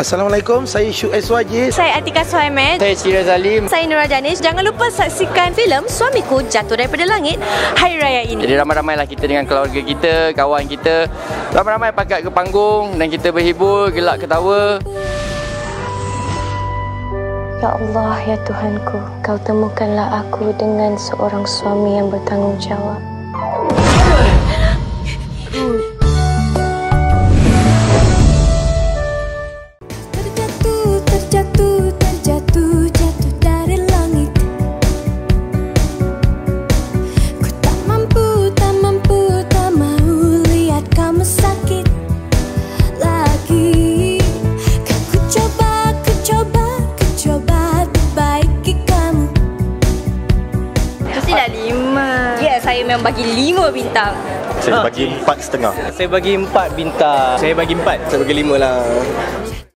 Assalamualaikum, saya Syu Aswajiz. Saya Atika Suhaiman. Saya Syirazalim. Saya Nurul Janish. Jangan lupa saksikan filem Suamiku Jatuh Daripada Langit Hari Raya ini. Jadi ramai-ramailah kita dengan keluarga kita, kawan kita, ramai-ramai pakat ke panggung dan kita berhibur, gelak ketawa. Ya Allah, ya Tuhanku, Kau temukanlah aku dengan seorang suami yang bertanggungjawab. Saya memang bagi 5 bintang. Saya bagi 4.5. Saya bagi 4 bintang. Saya bagi 5 lah.